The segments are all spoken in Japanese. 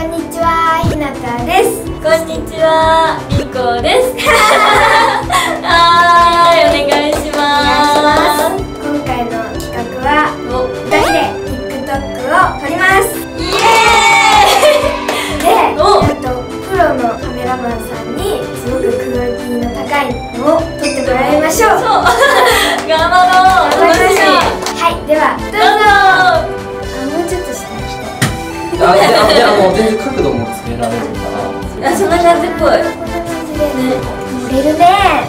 こんにちは、ひなたです。こんにちは、りんこです。はい、お願いします。今回の企画は2人で TikTok を撮ります。イエーイ。で、プロのカメラマンさんにすごくクオリティの高いのを撮ってもらいましょう。そう頑張ろう。楽しい。はい、ではどうぞ。 もう全然角度もつけられるから。そんな感じっぽい。乗れるね。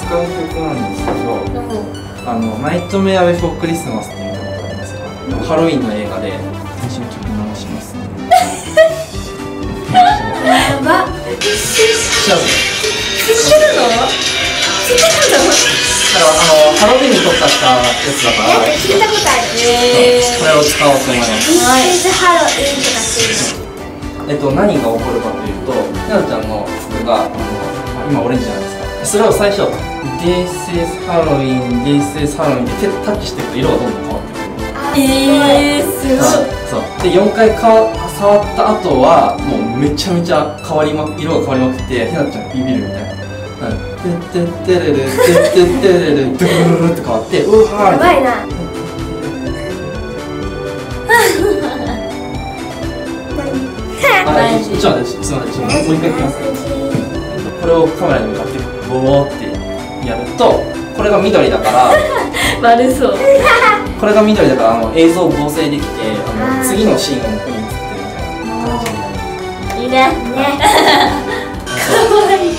使う曲なんですけど、ナイトメアウェイフォークリスマスっていうのがありますが、ハロウィンの映画で一緒に曲流します。やば。一緒になるの？知ってたの？ハロウィンに特化したやつだから聞いたことある。これを使おうと思います。ハロウィンとかっていうの何が起こるかというと、ひなちゃんの服が今オレンジじゃないですか。それを最初「This is Halloween」「This is Halloween」でタッチしていくと色がどんどん変わってくる。すごい。そうで4回触った後はもうめちゃめちゃ色が変わりまくって、ひなちゃんビビるみたいな。 テッテッテレレテッテッテレレドゥルルルって変わって、うわーって。やばいな。テッテッテレレドゥルルルって変わって、うわーって。ちょっと待って、すみません、もう一回いきます。これをカメラに向かってボーってやると、これが緑だから悪そう。これが緑だから映像を合成できて、次のシーンを向こうに映ってるみたいな感じになる。いいね。かわいい。 いいね。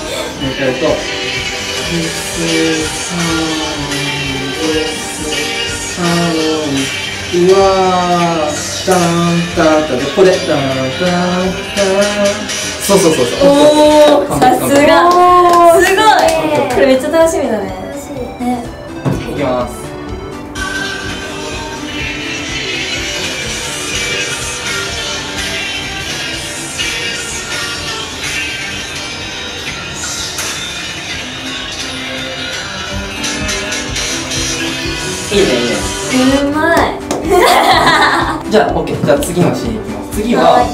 じゃあオッケー。じゃあ次のシーンいきます。次は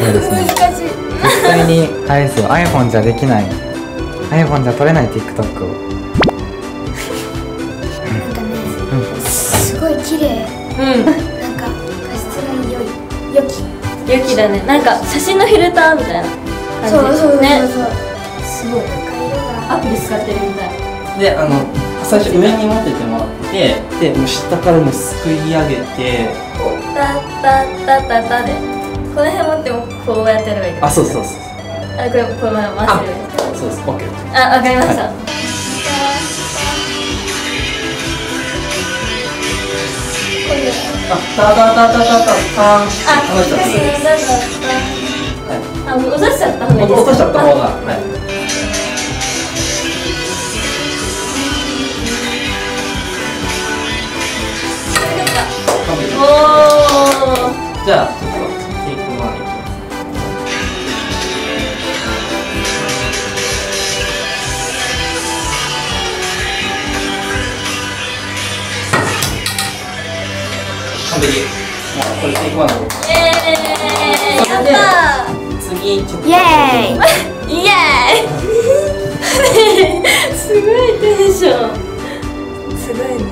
難しい。実際にあれですよ、 iPhone じゃできない、 iPhone じゃ撮れない TikTok をなんかね、すごい綺麗。なんか画質が良きだね。なんか写真のフィルターみたいな感じ。そうね、すごい。なんか色がアプリ使ってるみたいで、最初上に持っててもらって、で下からもすくい上げてタッタッタッタッタでこの辺持ってもこうやってればいい。あ、そうそうそう。あ、これこのまま回してる。そうです。オッケー。あ、わかりました。あ、タタタタタタタ。あ、落としちゃった。あ、落としちゃった方がいい。落としちゃった方が。はい。 じゃあちょっとテイク1いきます。完璧。これテイク1の動画。やったー。次ちょっと。イエーイ。イエーイ。すごいテンション。すごいね。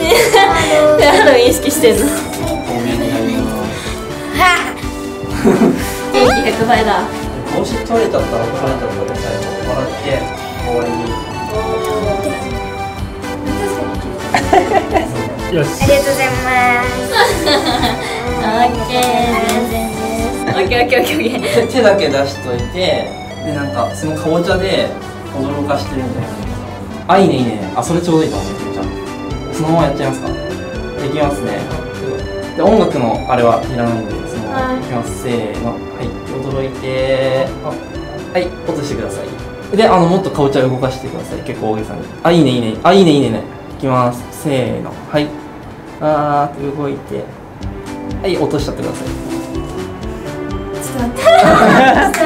ハロウィン意識してんの。元気100倍だ。もし取れちゃったら取れちゃったら最後笑って終わりに。よし。ありがとうございます。オッケー。オッケー。手だけ出しといて、でなんかそのかぼちゃで驚かしてるみたいな。あ、いいねいいね。あ、それちょうどいいと思う。 そのままやっちゃいますか。できますね。で音楽のあれはいらないんで、そのままいきます。せーの、はい、驚いて、はい、落としてください。で、もっとかぼちゃ動かしてください。結構大げさに。あ、いいねいいね。あ、いいねいいね。いきます。せーの、はい、あーって動いて、はい、落としちゃってください。ちょっと待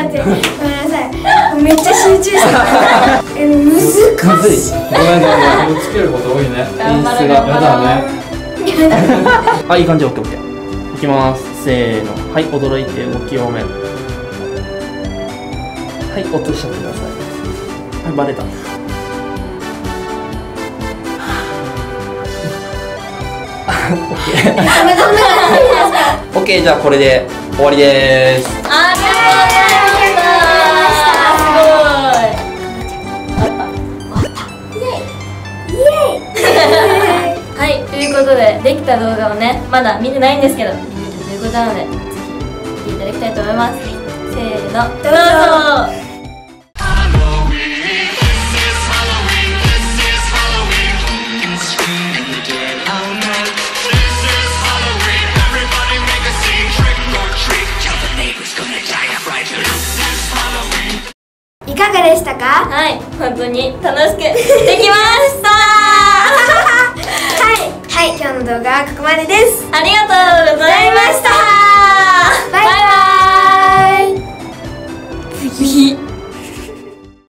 って。ごめんなさい。めっちゃ集中してる。 難しい。ごめん。つけること多いね。演出がやだね。あ、いい感じ。オッケー。きます。せーの、はい、驚いて動き多め。はい、落としちゃってください。はい、バレた。オッケー、じゃあこれで終わりです。ありがとうございました。すごい。終わった。イエイイエイはい、ということでできた動画をね、まだ見てないんですけど、ということなのでぜひ見ていただきたいと思います。せーの、どうぞ。いかがでしたか？はい、本当に楽しくできました。はい、今日の動画はここまでです。ありがとうございました。バイバイ。次。